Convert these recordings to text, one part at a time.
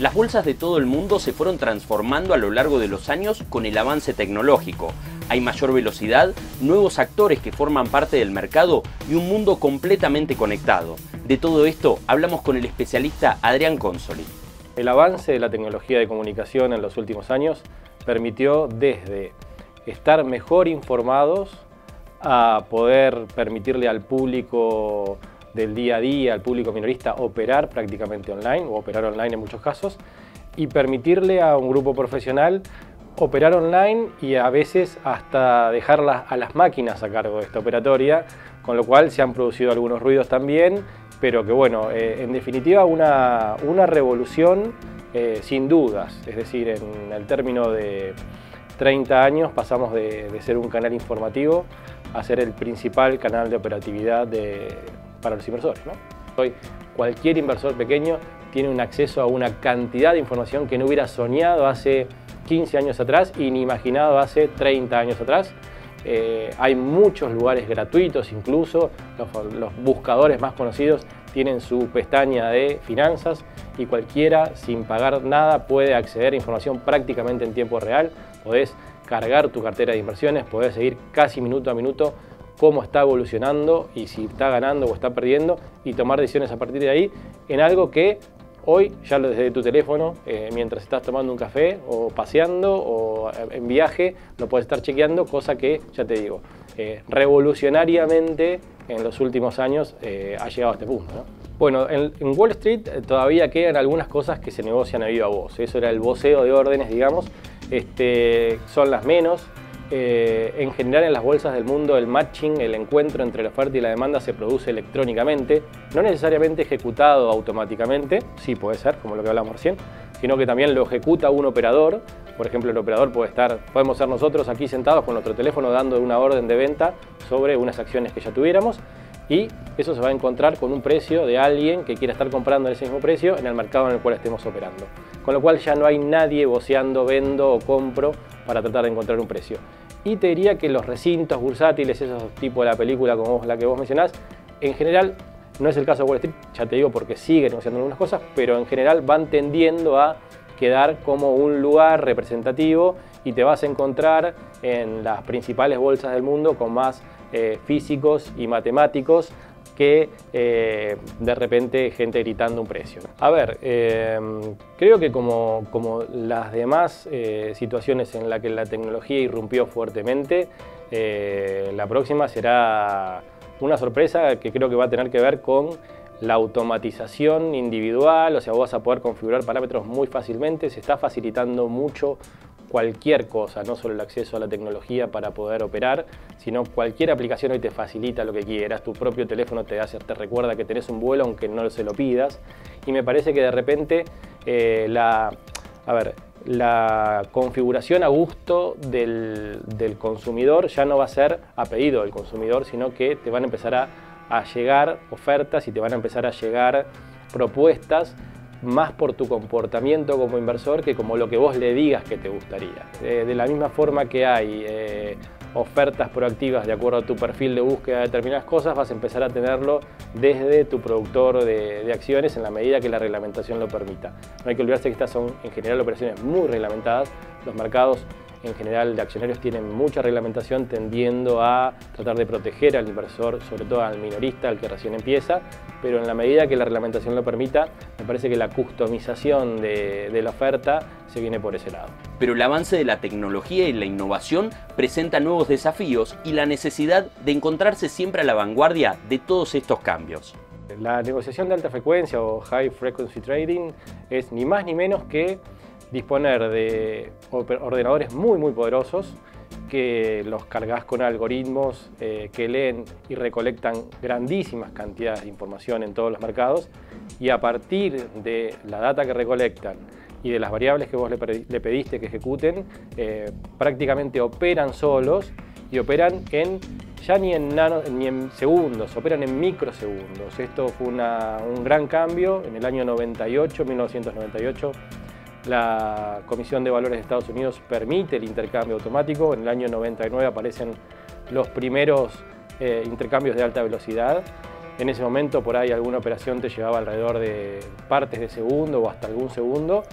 Las bolsas de todo el mundo se fueron transformando a lo largo de los años con el avance tecnológico. Hay mayor velocidad, nuevos actores que forman parte del mercado y un mundo completamente conectado. De todo esto hablamos con el especialista Adrián Cónsoli. El avance de la tecnología de comunicación en los últimos años permitió desde estar mejor informados a poder permitirle al público del día a día, al público minorista, operar prácticamente online, o operar online en muchos casos, y permitirle a un grupo profesional operar online y a veces hasta dejar a las máquinas a cargo de esta operatoria, con lo cual se han producido algunos ruidos también, pero que bueno, en definitiva una revolución sin dudas, es decir, en el término de 30 años pasamos de ser un canal informativo a ser el principal canal de operatividad para los inversores, ¿no? Hoy cualquier inversor pequeño tiene un acceso a una cantidad de información que no hubiera soñado hace 15 años atrás y ni imaginado hace 30 años atrás. Hay muchos lugares gratuitos, incluso los buscadores más conocidos tienen su pestaña de finanzas y cualquiera sin pagar nada puede acceder a información prácticamente en tiempo real. Podés cargar tu cartera de inversiones, podés seguir casi minuto a minuto cómo está evolucionando y si está ganando o está perdiendo y tomar decisiones a partir de ahí en algo que hoy ya desde tu teléfono, mientras estás tomando un café o paseando o en viaje, lo puedes estar chequeando, cosa que, ya te digo, revolucionariamente en los últimos años ha llegado a este punto, ¿no? Bueno, en Wall Street todavía quedan algunas cosas que se negocian a viva voz. Eso era el voceo de órdenes, digamos, son las menos. En general en las bolsas del mundo el matching, el encuentro entre la oferta y la demanda se produce electrónicamente, no necesariamente ejecutado automáticamente, sí puede ser, como lo que hablamos recién, sino que también lo ejecuta un operador. Por ejemplo, el operador podemos ser nosotros aquí sentados con nuestro teléfono dando una orden de venta sobre unas acciones que ya tuviéramos y eso se va a encontrar con un precio de alguien que quiera estar comprando ese mismo precio en el mercado en el cual estemos operando. Con lo cual ya no hay nadie voceando, vendo o compro para tratar de encontrar un precio. Y te diría que los recintos bursátiles, esos tipos de la película como la que vos mencionás, en general, no es el caso de Wall Street, ya te digo porque siguen negociando algunas cosas, pero en general van tendiendo a quedar como un lugar representativo y te vas a encontrar en las principales bolsas del mundo con más físicos y matemáticos que de repente gente gritando un precio. A ver, creo que como las demás situaciones en las que la tecnología irrumpió fuertemente, la próxima será una sorpresa que creo que va a tener que ver con la automatización individual, o sea, vos vas a poder configurar parámetros muy fácilmente, se está facilitando mucho cualquier cosa, no solo el acceso a la tecnología para poder operar, sino cualquier aplicación hoy te facilita lo que quieras, tu propio teléfono te recuerda que tenés un vuelo aunque no se lo pidas, y me parece que de repente la configuración a gusto del consumidor ya no va a ser a pedido del consumidor, sino que te van a empezar a llegar ofertas y te van a empezar a llegar propuestas más por tu comportamiento como inversor que como lo que vos le digas que te gustaría. De la misma forma que hay ofertas proactivas de acuerdo a tu perfil de búsqueda de determinadas cosas, vas a empezar a tenerlo desde tu productor de acciones en la medida que la reglamentación lo permita. No hay que olvidarse que estas son en general operaciones muy reglamentadas, los mercados en general de accionarios tienen mucha reglamentación tendiendo a tratar de proteger al inversor, sobre todo al minorista, al que recién empieza, pero en la medida que la reglamentación lo permita, me parece que la customización de la oferta se viene por ese lado. Pero el avance de la tecnología y la innovación presenta nuevos desafíos y la necesidad de encontrarse siempre a la vanguardia de todos estos cambios. La negociación de alta frecuencia o high frequency trading es ni más ni menos que disponer de ordenadores muy muy poderosos que los cargas con algoritmos que leen y recolectan grandísimas cantidades de información en todos los mercados y a partir de la data que recolectan y de las variables que vos le pediste que ejecuten, prácticamente operan solos y operan ya ni en segundos, operan en microsegundos. Esto fue un gran cambio en el año 1998. La Comisión de Valores de Estados Unidos permite el intercambio automático. En el año 99 aparecen los primeros intercambios de alta velocidad En ese momento por ahí alguna operación te llevaba alrededor de partes de segundo o hasta algún segundo,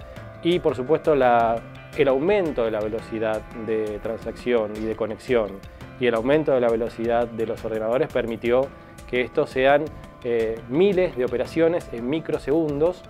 y por supuesto el aumento de la velocidad de transacción y de conexión y el aumento de la velocidad de los ordenadores permitió que estos sean miles de operaciones en microsegundos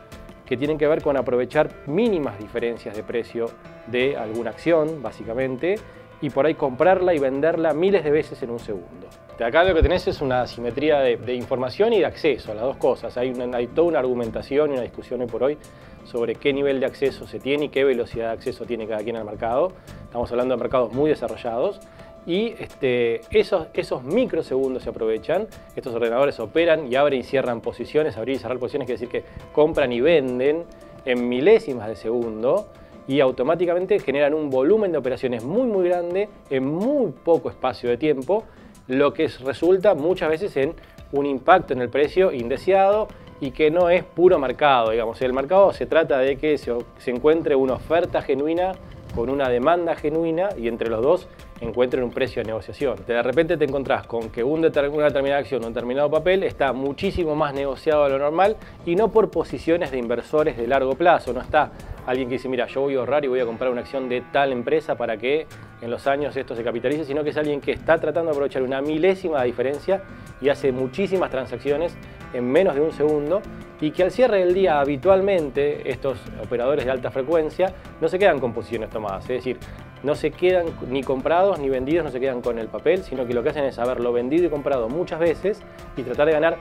que tienen que ver con aprovechar mínimas diferencias de precio de alguna acción, básicamente, y por ahí comprarla y venderla miles de veces en un segundo. De acá lo que tenés es una asimetría de información y de acceso a las dos cosas. Hay toda una argumentación y una discusión hoy por hoy sobre qué nivel de acceso se tiene y qué velocidad de acceso tiene cada quien al mercado. Estamos hablando de mercados muy desarrollados y esos microsegundos se aprovechan. Estos ordenadores operan y abren y cierran posiciones. Abrir y cerrar posiciones quiere decir que compran y venden en milésimas de segundo y automáticamente generan un volumen de operaciones muy grande en muy poco espacio de tiempo, lo que resulta muchas veces en un impacto en el precio indeseado y que no es puro mercado, digamos. El mercado se trata de que se encuentre una oferta genuina con una demanda genuina y entre los dos encuentren un precio de negociación. De repente te encontrás con que una determinada acción, un determinado papel está muchísimo más negociado de lo normal y no por posiciones de inversores de largo plazo. No está alguien que dice, mira, yo voy a ahorrar y voy a comprar una acción de tal empresa para que en los años esto se capitalice, sino que es alguien que está tratando de aprovechar una milésima de diferencia y hace muchísimas transacciones en menos de un segundo y que al cierre del día habitualmente estos operadores de alta frecuencia no se quedan con posiciones tomadas, es decir, no se quedan ni comprados ni vendidos, no se quedan con el papel, sino que lo que hacen es haberlo vendido y comprado muchas veces y tratar de ganar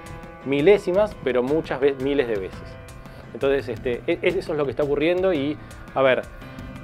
milésimas, pero muchas veces miles de veces. Entonces eso es lo que está ocurriendo y, a ver,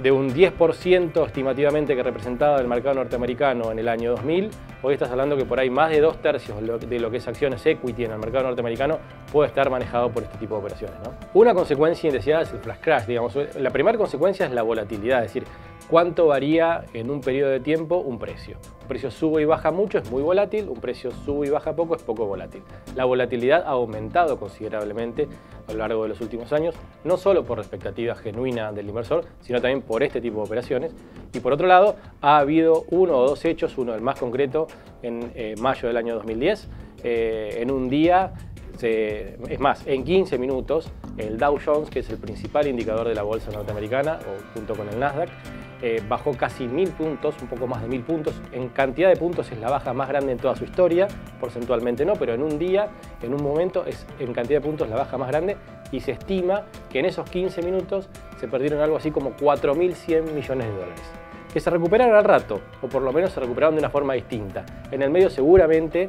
de un 10% estimativamente que representaba el mercado norteamericano en el año 2000, hoy estás hablando que por ahí más de 2/3 de lo que es acciones equity en el mercado norteamericano puede estar manejado por este tipo de operaciones, ¿no? Una consecuencia indeseada es el flash crash, digamos. La primera consecuencia es la volatilidad, es decir, cuánto varía en un periodo de tiempo un precio. Un precio sube y baja mucho, es muy volátil, un precio sube y baja poco, es poco volátil. La volatilidad ha aumentado considerablemente a lo largo de los últimos años, no solo por la expectativa genuina del inversor, sino también por este tipo de operaciones. Y por otro lado, ha habido uno o dos hechos, uno el más concreto, en mayo del año 2010, en un día, es más, en 15 minutos, el Dow Jones, que es el principal indicador de la bolsa norteamericana, o junto con el Nasdaq, bajó casi 1000 puntos, un poco más de 1000 puntos. En cantidad de puntos es la baja más grande en toda su historia, porcentualmente no, pero en un día, en un momento, es en cantidad de puntos la baja más grande y se estima que en esos 15 minutos se perdieron algo así como 4.100 millones de dólares. Que se recuperaron al rato, o por lo menos se recuperaron de una forma distinta. En el medio seguramente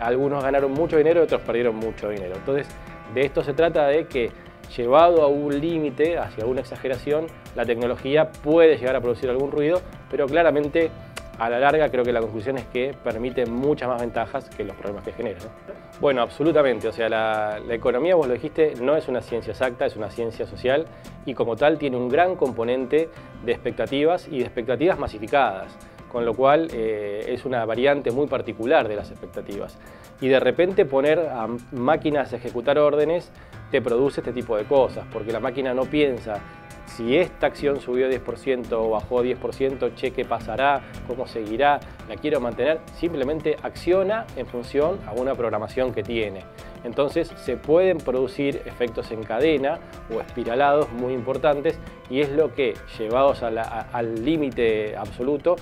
algunos ganaron mucho dinero y otros perdieron mucho dinero. Entonces, de esto se trata de que llevado a un límite, hacia una exageración, la tecnología puede llegar a producir algún ruido, pero claramente a la larga creo que la conclusión es que permite muchas más ventajas que los problemas que genera, ¿no? Bueno, absolutamente. O sea, la economía, vos lo dijiste, no es una ciencia exacta, es una ciencia social y como tal tiene un gran componente de expectativas y de expectativas masificadas, con lo cual es una variante muy particular de las expectativas. Y de repente poner a máquinas a ejecutar órdenes te produce este tipo de cosas, porque la máquina no piensa si esta acción subió 10% o bajó 10%, che, ¿qué pasará? ¿Cómo seguirá? ¿La quiero mantener? Simplemente acciona en función a una programación que tiene. Entonces se pueden producir efectos en cadena o espiralados muy importantes y es lo que, llevados al límite absoluto,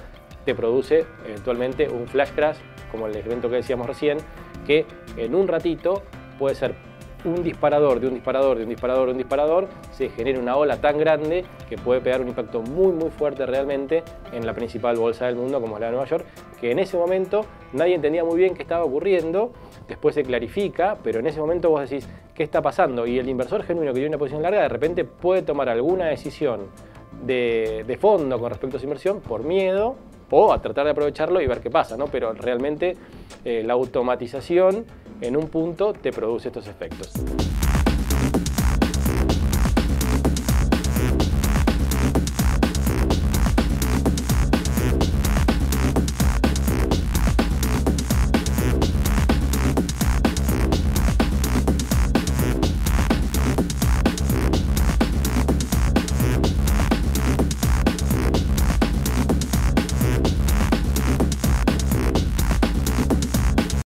te produce eventualmente un flash crash, como el evento que decíamos recién, que en un ratito puede ser un disparador, de un disparador, de un disparador, de un disparador, se genera una ola tan grande que puede pegar un impacto muy fuerte realmente en la principal bolsa del mundo como es la de Nueva York, que en ese momento nadie entendía muy bien qué estaba ocurriendo, después se clarifica, pero en ese momento vos decís qué está pasando y el inversor genuino que tiene una posición larga de repente puede tomar alguna decisión de fondo con respecto a su inversión por miedo o a tratar de aprovecharlo y ver qué pasa, ¿no? Pero realmente la automatización en un punto te produce estos efectos.